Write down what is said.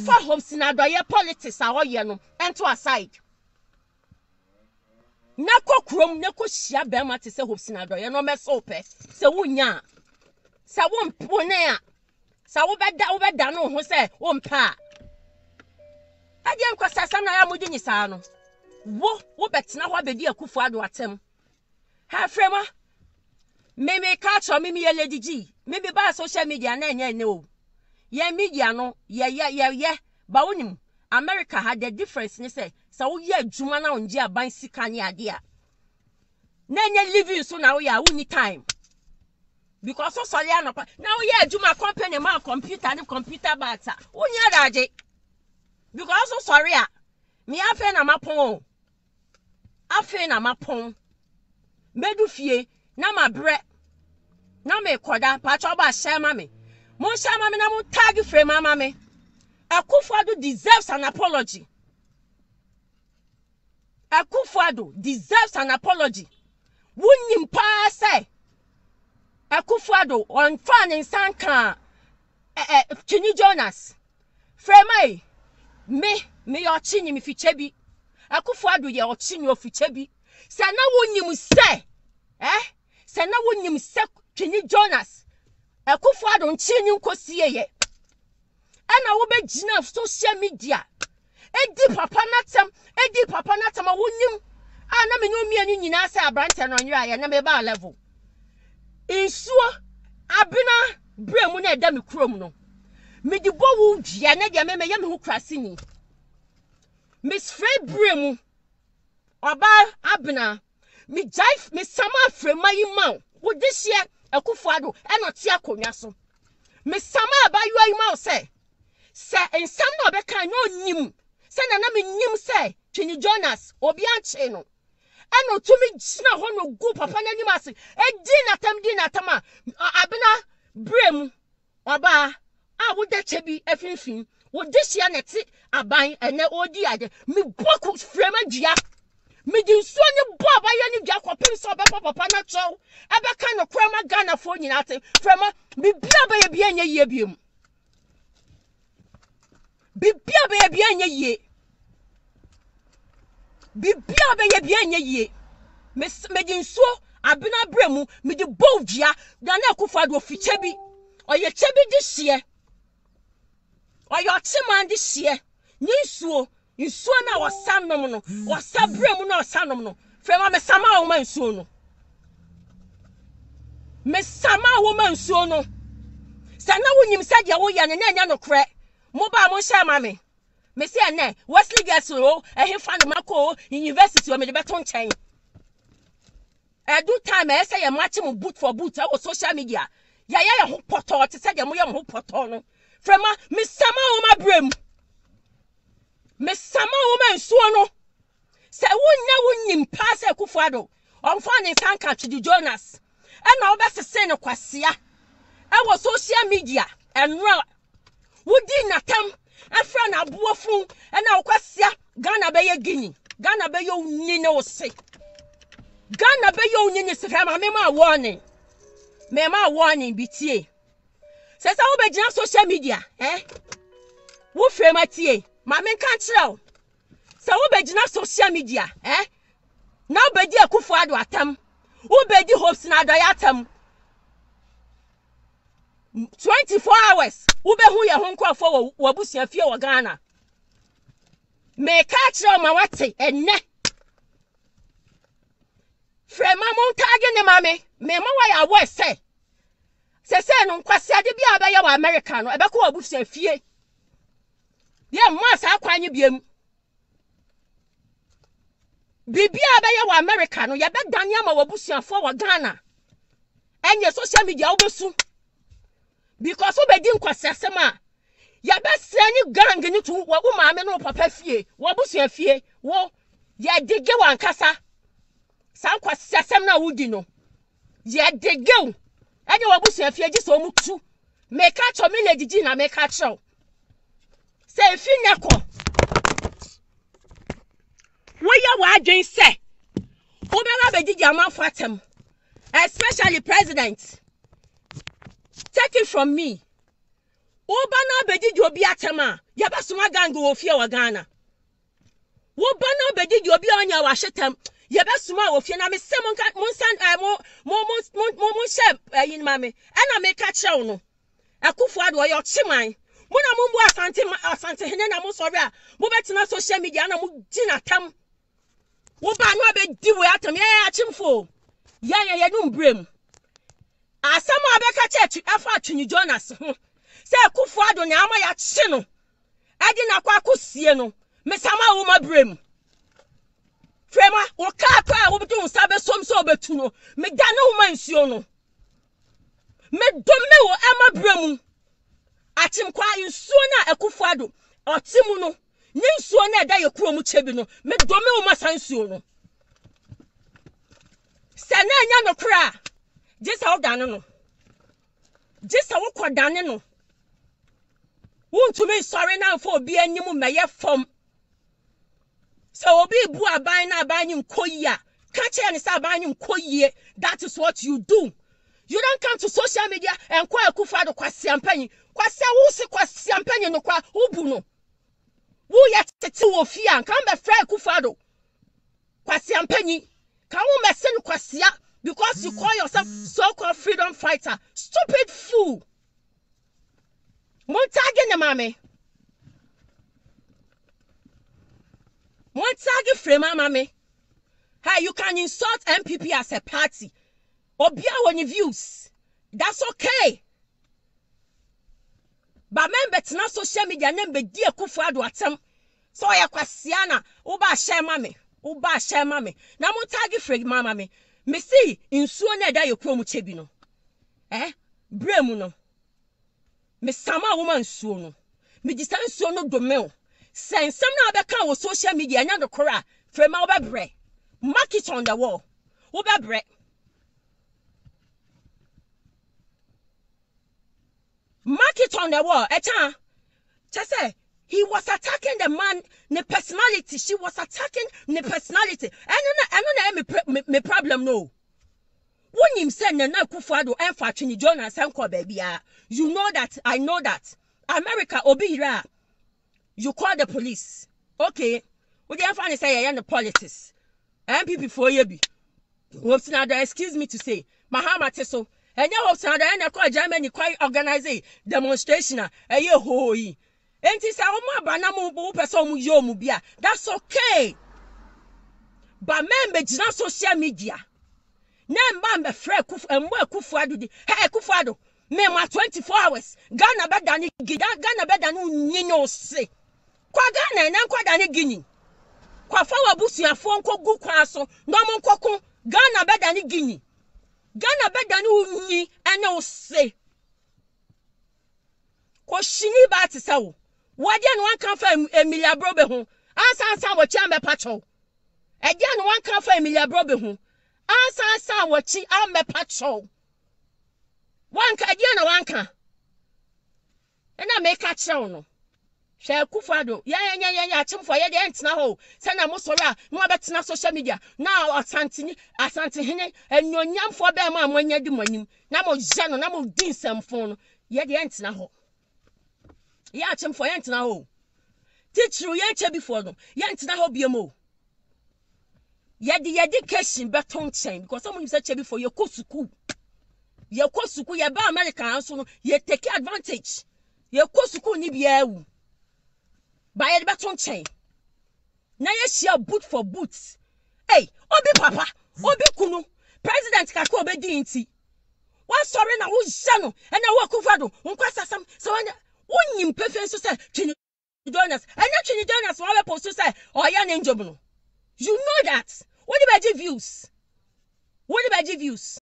for homes in Adoye politics are all yellow and to aside. Nako krom, Nako shia bema to say homes in Adoye, no mess open. So wunya. So won ponea. So over dano, who say, won pa. I didn't cross a son, I am within his arm. What bets now what the dear Akufo-Addo at him? Her framer? Maybe catch or maybe a lady G. Maybe by social media, nay, no. Ye media no, ye. Baunim, America had the difference, they say. So ye Jumana on dear by Sikania, dear. Nay, leave you soon now, ye are only time. Because so Soliano, now ye Juma company, my computer and computer batter. Oh, yeah, Raji. Because so sorry, me afen na mapon. Afen na mapon. Medufie, na ma bre. Na me koda, pachoba shema me. Mon shema me na mon tag frame mama me. Akufo-Addo deserves an apology. Akufo-Addo deserves an apology. Wunim pa se. Akufo-Addo on fan in sanka. Twene Jonas. Frame me your chini mi fichebi. Akufo-Addo ye your chini your fichebi. Sana woni mu se. Sana woni mu se Twene Jonas. Akufo-Addo chini nkosie ye. Ana wo be jina social media. Edi papa natam wonim. Ana me no mi ani nyina se abrante no nyo aye na me ba level. Insuo abina bremu na eda me krom no. Midi bo wu dia na dia me ye me ho krase ni. Miss Frebremu Oba Abna mi jive mi sama fremayi man wo this year Akufo-Addo e no tie akonwa so mi sama abayoyi man se ensam na obeka no nim se na na me nim se Twene Jonas obi anche no e no to mi gina ho no go papa na nim ase e din atam a Abna Bremu Oba a wo da chebi afinfin wo this year na ti aban ene odi ade mi boku frema dia mi di so ni bo abaye ni dia kopin so be papa na chow e be ka no krama Ghana fo nyina te frema bi bia be bia nya ye biem bi bia be bia nya ye me di so abina bremu mi di bo dia na Akufo-Addo fi chebi oye chebi this year or your chimman this year. You saw now or some nominal or subremun or some nominal. From a summer woman soon. Miss Summer woman soon. Sana when you said your way and then no crack. Mobile Mosha, mammy. Miss Anne, Wesley Gasro, and he found my call in university on the baton chain. I do time, I say a matching boot for boot or social media. Yaya hope potter to say a moyam hope potter. Frema, Miss Sama Oma Brim. Miss Sama Oma and Suano. Say, wouldn't you pass a Akufo-Addo? I'm finding Sanka to the Jonas. And all that's a sin of Quasia. I was social media and raw. Would dinner come and friend a boafun and now Quasia, Ghana Bay a guinea. Ghana Bay your nino sick. Ghana Bay your nino sick. Mema warning, BTA. C'est ça ou bien social media, Vous faites ma tié, ma main can't Ça ou bien social media, N'a ou bien dit Akufo-Addo atam, ou bien dit Hopes Nadoyatam. 24 hours, ou bien ou y'a Hong Kong for ou abus y'a fille ou Ghana. Mais catch out ma wate, ne. Frère maman tague ne mame, mais moi y'a ouais c'est. C'est ça, non, quoi, c'est à dire, bien, bien, américain, et bien, quoi, vous êtes fier. Bien, moi, ça, quoi, n'y bien. Bien, bien, américain, y'a bien, Daniel, moi, vous êtes fort, Ghana. Et y'a social media, ou sou. Because, ou bien, quoi, c'est ça, ma. Y'a bien, c'est un gang, et nous, tout, ou maman, ou papa, fier, ou vous êtes fier, ou, y'a des gueux en casa. Ça, quoi, c'est ça, non, ou dino. Y'a des gueux. Any wabusi ya fieji so muktu. Mekacho mile didi na mekacho. Se fi neko. Waya wa adwen se. Obela be didi amanfo atem. Especially president. Take it from me. Obana beji jobi atema. Yaba suma gangu wofia wagana. Obana beji jobi anya washetem. Yaba suma wofia na mese monsan in mame. Ena me kacha uno. Akufo-Addo yo chimai. Muna mumbu asante hene na musoria. Mubetina social media na mu jina tam. Obana beji we atem ye achimfo. Ye numbrem. Asama abeka chechi afa Twene Jonas. Se Akufo-Addo ni ama ya chino. Adi na kwa kusie no. Mesama wuma brem. Frema, waka kwa wubitu unsabe somso obetu no. Medane wuma insio no. Medome wo ama bremu. Atim kwa insuo na Akufo-Addo. Otimu no. Ni insuo na da yekuwa muchebi no. Medome wuma sa insio no. Sene nyano kura. Jisa wudane no. Jisa wukwadane no. Won't to me sorry now for being you may have form. So be bua buying buying koya. Catch and sabine koye. That is what you do. You don't come to social media and kwa Akufo-Addo kwa champagne. Kwa se wuse kwa champagne no kwa ubuno. Wu yet wofian come be free Akufo-Addo. Kwa champagne. Can we messing kwa sia because you call yourself so-called freedom fighter. Stupid fool. Montage ne mame. Montage frame mame. Hey, you can insult MPP as a party. Obia woni views. That's okay. But member tina social media nembe di Akufo-Addo atem. So ya kwasia na uba share mame. Uba share mame. Na montage frame mame. Me see insuo na da yekromu chebi no. Eh? Bremu no. Me sama woman sono. Me distan sono domeo. Sen some na abeka wo social media nya dokora. Frema obebre. Mark it on the wall. Obebre. Mark it on the wall. Echa. Chese. He was attacking the man ne personality. She was attacking ne personality. I don't know me problem no. When him said na Akufo-Addo and Twene Jonas and call baby, you know that, I know that. America obira. You call the police. Okay. We dey find say in the politics. MPP for yebi. What's another? Excuse me to say. Mahama teso. And you what's another? And call Germany quite organize demonstration. And you hoyi. And this our bana mo bo person mu yo mu bia. That's okay. But men be jina social media. Nemba mbe frere Akufo-Addo di. Hey Akufo-Addo. Mema 24 hours. Ghana beda ni gida. Ghana beda ni nyinyo se. Kwa Ghana ina kwa dani gini. Kwa fawa busi ya fwa nko gu kwa aso. Nomo nko kun. Ghana beda ni gini. Ghana beda ni unyi. Eno se. Kwa shini bati sawo. Wadian wankanfa Emilia Brobe hon. Ansa wachembe pacho. Edian wankanfa Emilia Brobe hon. Ansa wachi ambe pacho. Wanka diana wanka. Ena me catch no. She Akufo-Addo. Ya chimfo ye de entina ho. Se na mo sori a mo abetina social media. Na asante hene enyonyamfo be ma amanya di manim. Na mo je no na mo di nsamfo no. Ye de entina ho. Ya chimfo ye entina ho. Teacher ye che before no. Ye entina ho biemo. Ye de keshin beton chain because someone say che before ye ko suku. Ye kosuku ye ba America anso no ye take advantage. Ye kosuku ni bia wu. Ba ye ba ton chain. Na ye share boot for boots. Hey, obi papa, obi kunu. President ka ko obedi nti. Wa sorry na wo je no, e na wo Akufo-Addo, nkwasasam, so wanya wonnyim pefe so say Twene Jonas. E na Twene Jonas wa we post so say oya na njob no. You know that. What about the views? What about the views?